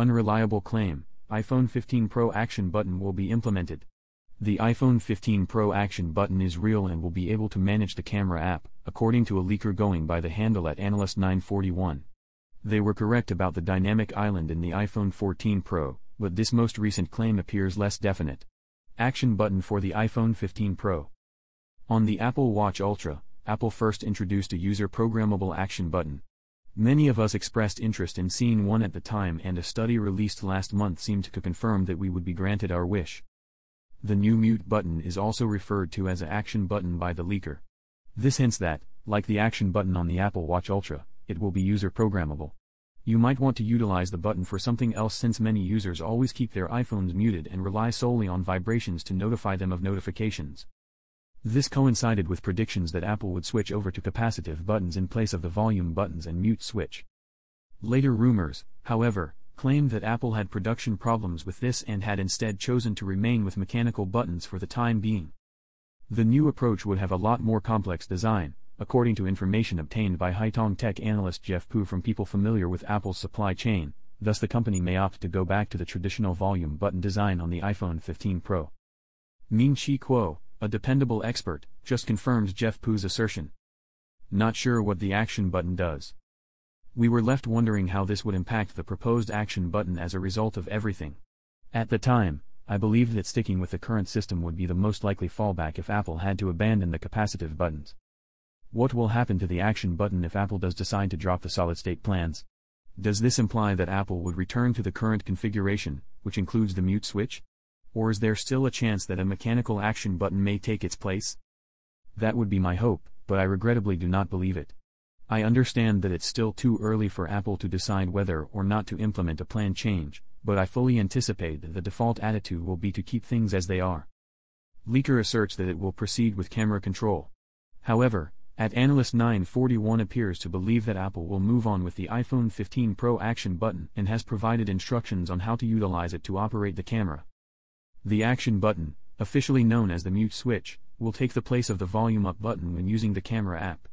Unreliable claim, iPhone 15 Pro action button will be implemented. The iPhone 15 Pro action button is real and will be able to manage the camera app, according to a leaker going by the handle at Analyst941. They were correct about the dynamic island in the iPhone 14 Pro, but this most recent claim appears less definite. Action button for the iPhone 15 Pro. On the Apple Watch Ultra, Apple first introduced a user-programmable action button. Many of us expressed interest in seeing one at the time, and a study released last month seemed to confirm that we would be granted our wish. The new mute button is also referred to as an action button by the leaker. This hints that, like the action button on the Apple Watch Ultra, it will be user-programmable. You might want to utilize the button for something else, since many users always keep their iPhones muted and rely solely on vibrations to notify them of notifications. This coincided with predictions that Apple would switch over to capacitive buttons in place of the volume buttons and mute switch. Later rumors, however, claimed that Apple had production problems with this and had instead chosen to remain with mechanical buttons for the time being. The new approach would have a lot more complex design, according to information obtained by Haitong Tech analyst Jeff Pu from people familiar with Apple's supply chain, thus the company may opt to go back to the traditional volume button design on the iPhone 15 Pro. Ming-Chi Kuo, a dependable expert, just confirms Jeff Pu's assertion. Not sure what the action button does. We were left wondering how this would impact the proposed action button as a result of everything. At the time, I believed that sticking with the current system would be the most likely fallback if Apple had to abandon the capacitive buttons. What will happen to the action button if Apple does decide to drop the solid-state plans? Does this imply that Apple would return to the current configuration, which includes the mute switch? Or is there still a chance that a mechanical action button may take its place? That would be my hope, but I regrettably do not believe it. I understand that it's still too early for Apple to decide whether or not to implement a plan change, but I fully anticipate that the default attitude will be to keep things as they are. Leaker asserts that it will proceed with camera control. However, at Analyst941 appears to believe that Apple will move on with the iPhone 15 Pro action button and has provided instructions on how to utilize it to operate the camera. The action button, officially known as the mute switch, will take the place of the volume up button when using the camera app.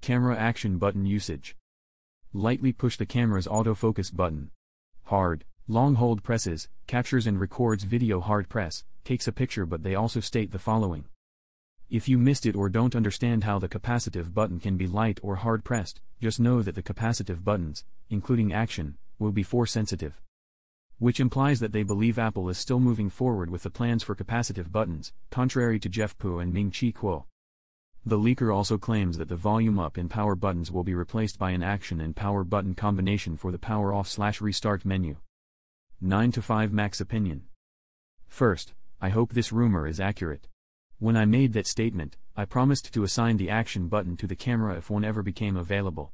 Camera action button usage. Lightly push the camera's autofocus button. Hard, long hold presses, captures and records video. Hard press, takes a picture, but they also state the following. If you missed it or don't understand how the capacitive button can be light or hard pressed, just know that the capacitive buttons, including action, will be force sensitive. Which implies that they believe Apple is still moving forward with the plans for capacitive buttons, contrary to Jeff Pu and Ming-Chi Kuo. The leaker also claims that the volume up and power buttons will be replaced by an action and power button combination for the power off/restart menu. 9to5Mac's opinion. First, I hope this rumor is accurate. When I made that statement, I promised to assign the action button to the camera if one ever became available.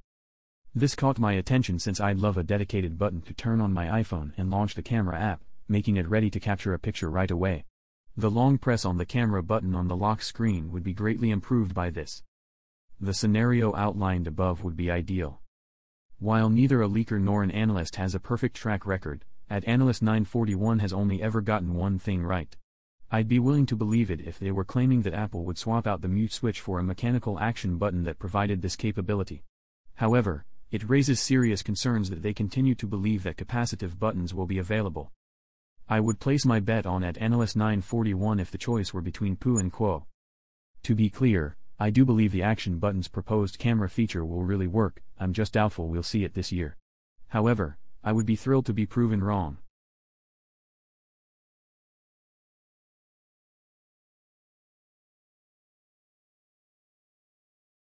This caught my attention, since I'd love a dedicated button to turn on my iPhone and launch the camera app, making it ready to capture a picture right away. The long press on the camera button on the lock screen would be greatly improved by this. The scenario outlined above would be ideal. While neither a leaker nor an analyst has a perfect track record, at Analyst 941 has only ever gotten one thing right. I'd be willing to believe it if they were claiming that Apple would swap out the mute switch for a mechanical action button that provided this capability. However, it raises serious concerns that they continue to believe that capacitive buttons will be available. I would place my bet on at Analyst 941 if the choice were between Pu and Kuo. To be clear, I do believe the action button's proposed camera feature will really work, I'm just doubtful we'll see it this year. However, I would be thrilled to be proven wrong.